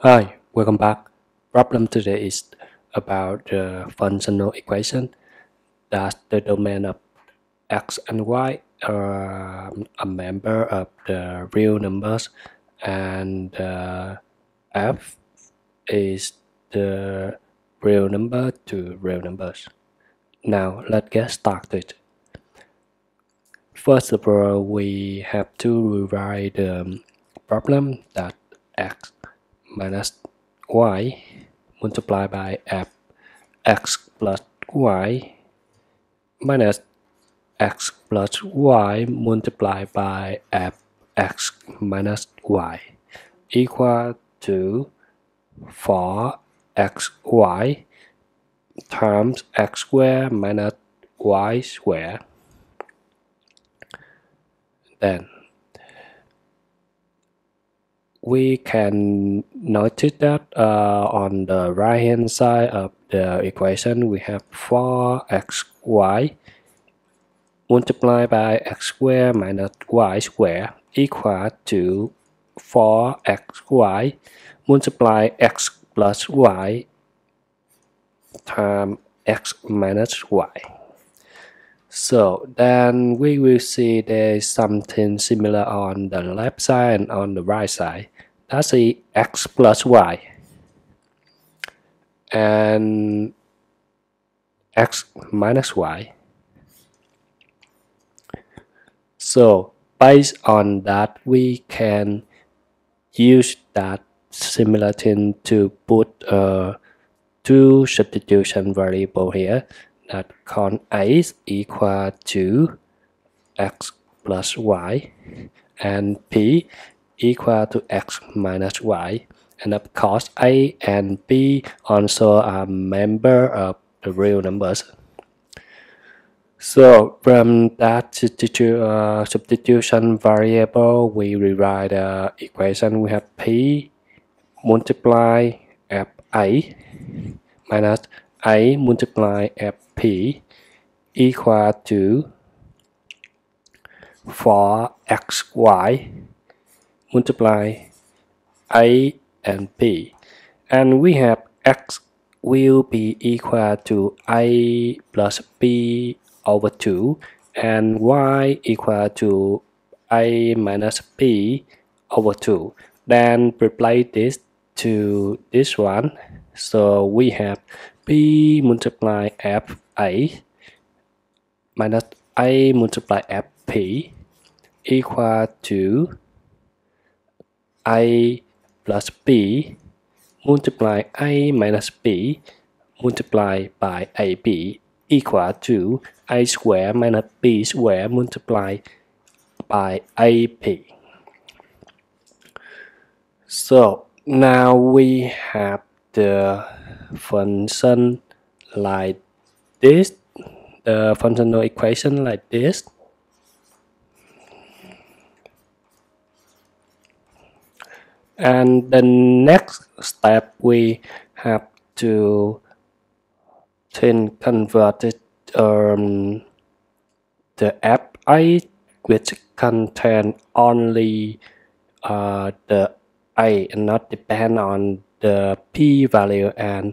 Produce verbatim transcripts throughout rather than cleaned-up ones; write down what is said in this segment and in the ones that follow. Hi, welcome back. Problem today is about the functional equation that the domain of x and y are a member of the real numbers and uh, f is the real number to real numbers. Now let's get started. First of all, we have to rewrite the problem that x minus y multiplied by f x plus y minus x plus y multiplied by f x minus y equal to four x y times x squared minus y squared. Then we can notice that uh, on the right hand side of the equation we have four x y multiplied by x squared minus y squared equal to four x y multiply x plus y times x minus y. So then we will see there is something similar on the left side and on the right side. That's the x plus y and x minus y. So based on that, we can use that similar thing to put uh, two substitution variable here. That con a is equal to x plus y and p equal to x minus y, and of course a and p also are member of the real numbers. So from that substitu uh, substitution variable we rewrite the equation. We have p multiply f a minus a multiply fp equal to four x y multiply a and p, and we have x will be equal to a plus p over two and y equal to a minus p over two. Then replace this to this one, so we have p multiply f a minus a multiply f p equal to a plus p multiply a minus p multiply by a p equal to a square minus b square multiply by a p. So now we have the function like this, the functional equation like this. And the next step, we have to then convert it, um, the F A which contain only uh, the a and not depend on the p value, and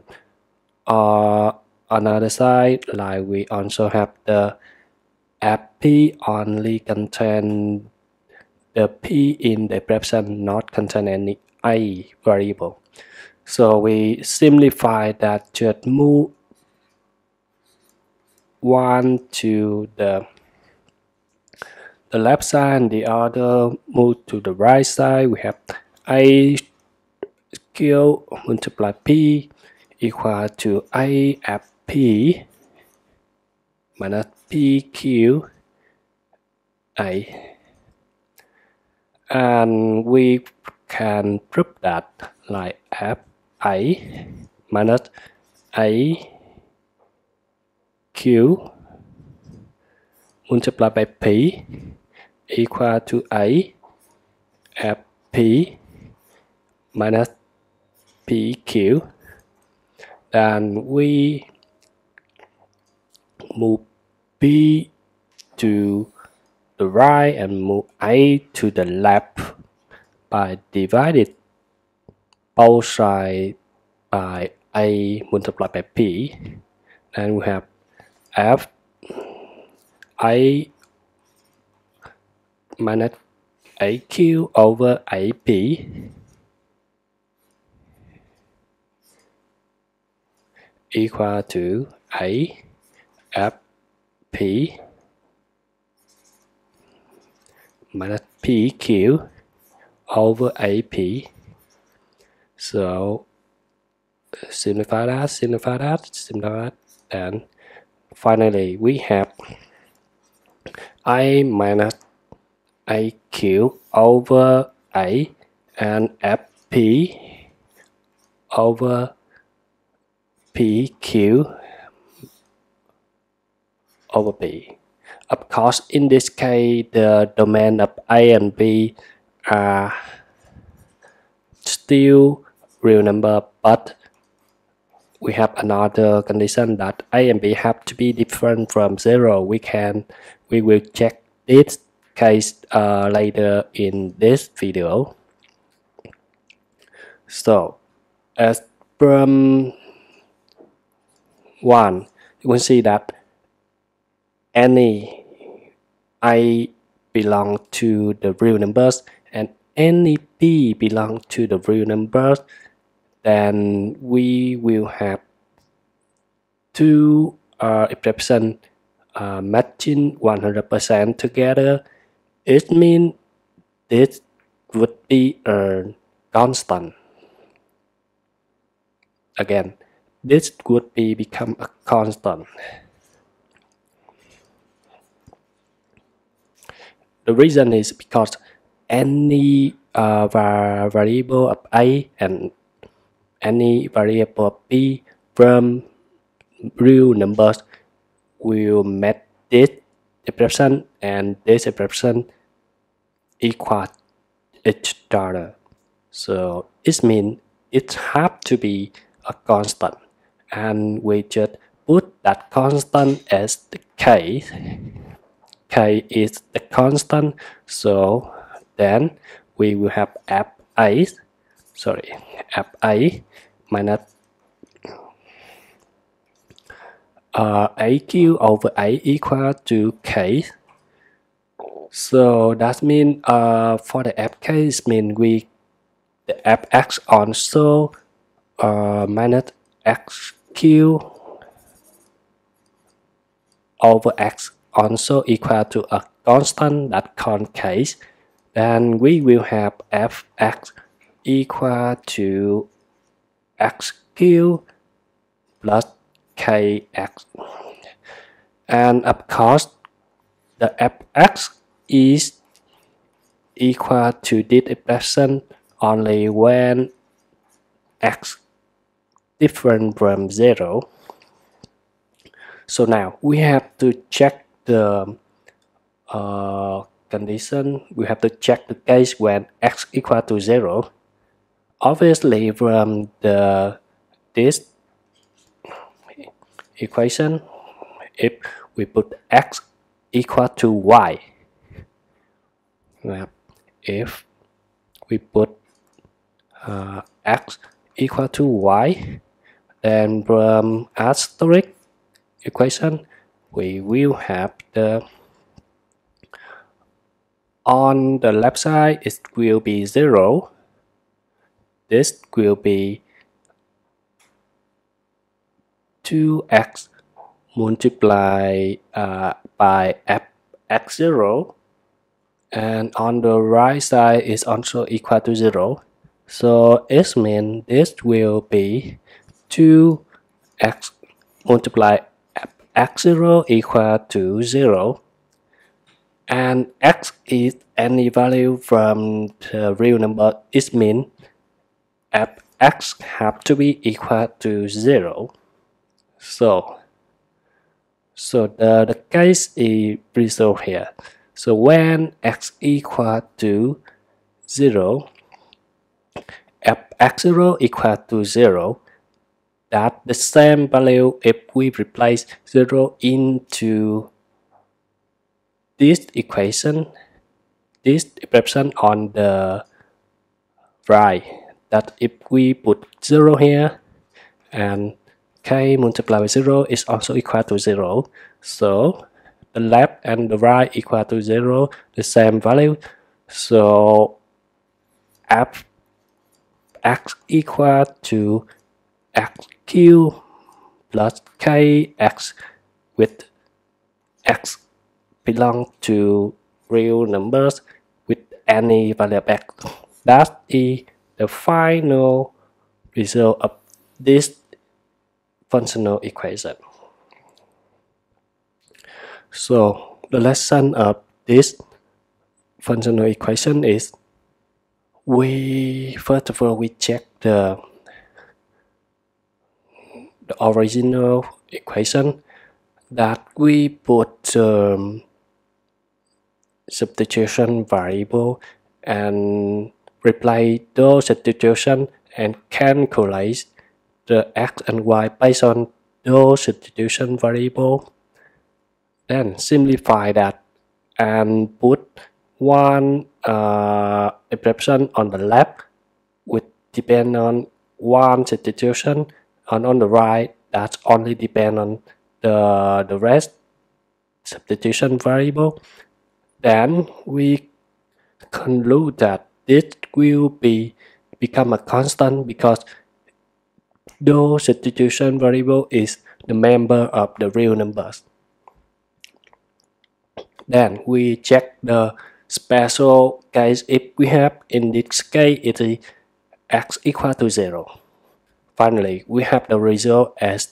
uh, on other side, like we also have the fp only contain the p in the expression, not contain any a variable. So we simplify that, should move one to the the left side and the other move to the right side. We have a q multiply p equal to a f p minus p q a, and we can group that like f a minus a q multiplied by p equal to a f p minus pq. Then we move p to the right and move a to the left by dividing outside by A multiplied by B, and we have F A minus A Q over A B equal to A F P minus P Q over A P. So simplify that, simplify that, simplify that, and finally we have I minus A Q over A and F P over P Q over B. Of course, in this case, the domain of A and B are still real number, but we have another condition that A and B have to be different from zero. We can, we will check this case uh, later in this video. So, as from one, you will see that any I belong to the real numbers and any B belong to the real numbers, then we will have two uh, expressions uh, matching one hundred percent together. It means this would be a constant. Again, this would be become a constant. The reason is because any uh, variable of A and any variable of B from real numbers will make this expression and this expression equal each other. So it means it have to be a constant, and we just put that constant as the case. K is the constant, so then we will have F A, sorry, F A minus uh, A Q over A equal to K. So that means uh, for the F K, it means we, the F X also uh, minus X Q over X also equal to a constant that concaves, then we will have F X equal to X Q plus K X. And of course, the F X is equal to this expression only when X different from zero. So now we have to check the uh, condition, we have to check the case when X equal to zero. Obviously, from the this equation, if we put X equal to Y, if we put uh, X equal to Y, then from asterisk equation we will have the, on the left side it will be zero, this will be two X multiplied uh, by F X zero, and on the right side is also equal to zero. So it means this will be two X multiplied X zero equal to zero, and X is any value from the real number. It means F X have to be equal to zero. So, so the, the case is resolved here. So when X equal to zero, F X zero equal to zero, that the same value if we replace zero into this equation, this expression on the right, that if we put zero here and k multiplied by zero is also equal to zero, so the left and the right equal to zero, the same value. So f x equal to xq plus kx with x belong to real numbers with any value of x. That is the final result of this functional equation. So the lesson of this functional equation is, we first of all we check the the original equation that we put um, substitution variable and replace those substitution and calculate the x and y based on those substitution variable. Then simplify that and put one uh, expression on the left which depend on one substitution, and on the right that only depend on the the rest substitution variable. Then we conclude that this will be become a constant because those substitution variable is the member of the real numbers. Then we check the special case if we have. In this case it is x equal to zero. Finally we have the result as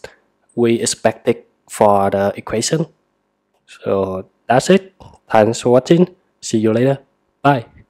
we expected for the equation. So that's it. Thanks for watching. See you later. Bye.